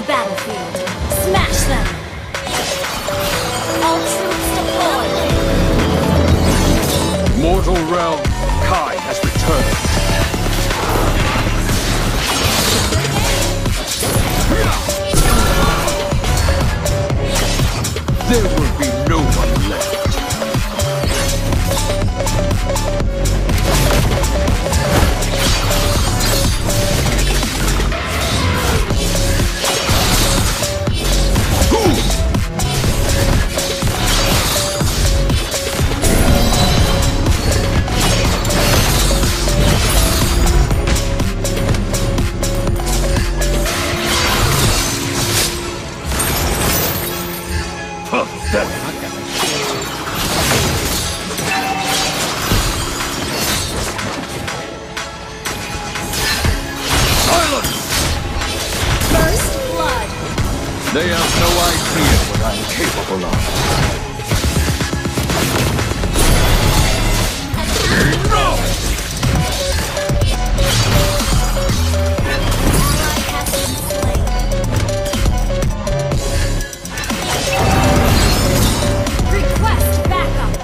the battlefield. Smash them! All troops deployed! Mortal Realm, Kai has returned. There will be no one left. They have no idea what I'm capable of. No! Request backup!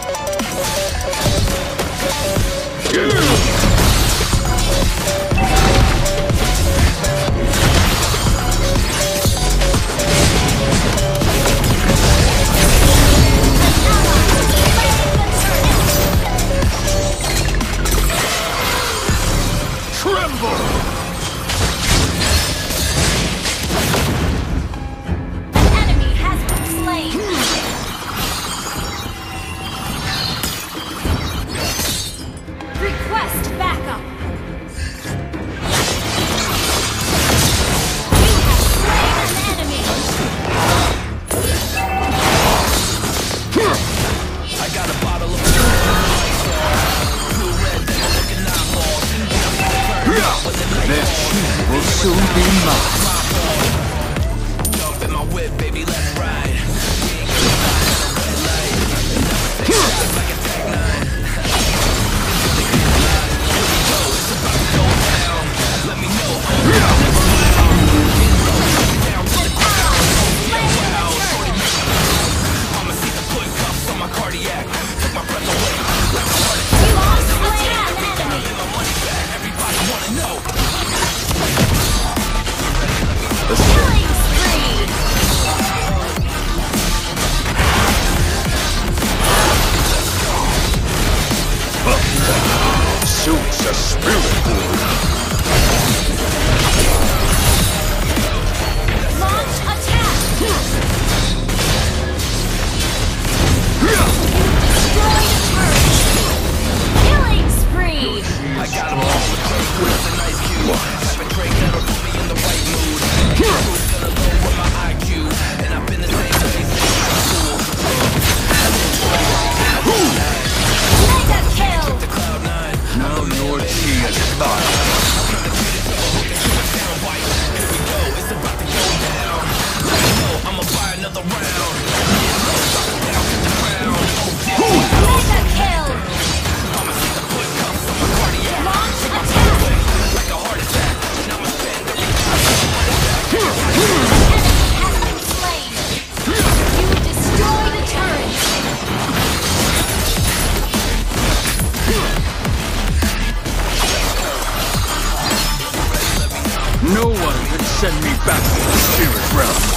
No one can send me back to the spirit realm.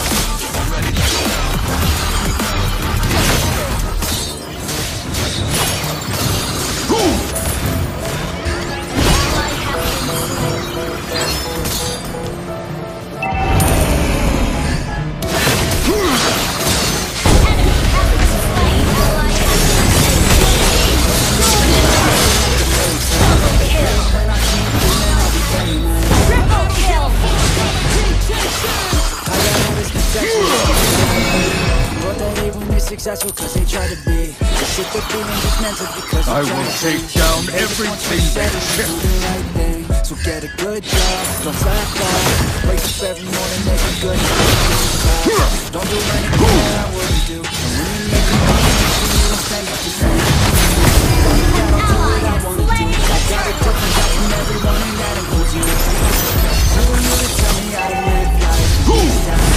Successful because they try to be. Shit they're feeling just mental because I will take down everything that is shit. So get a good job, don't slack off. Wake up every morning, make a good job. Don't do anything I wouldn't do. I got a different job from everyone and that includes you. No one would tell me how to live life.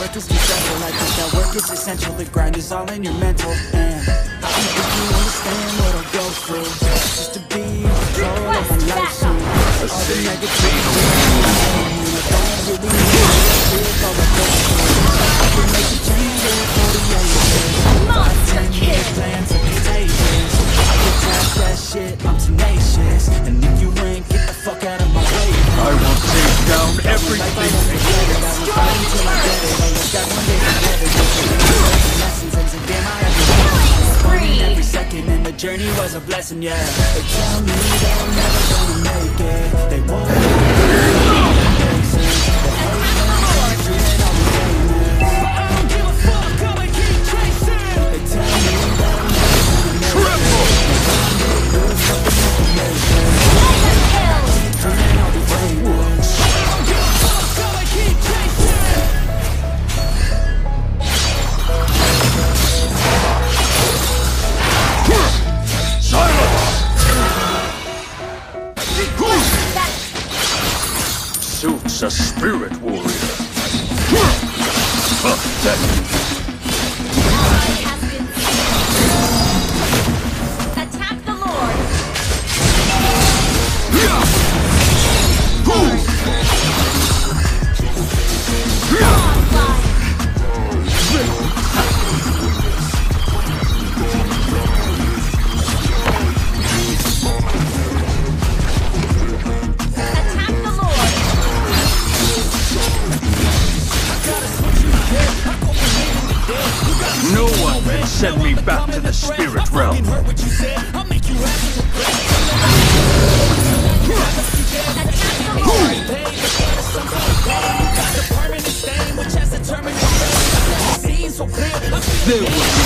work is essential. Like this, that work is essential. The grind is all in your mental. And I think if you understand what I go through, just to be in control of my life soon. All the negativity, I don't really need to live all the best. I can make a change in 48 hours. Monster Kid! Plans are contagious. I can crash that shit, I'm tenacious. And if you ain't, get the fuck out of my way. I will take down everything. Journey was a blessing, yeah. They tell me they're never gonna make it. They won't. I don't give a fuck, I'ma keep chasing. They tell me that I'm never gonna make it. Suits a spirit warrior. Attack the Lord. No one can send me back to the spirit realm. There was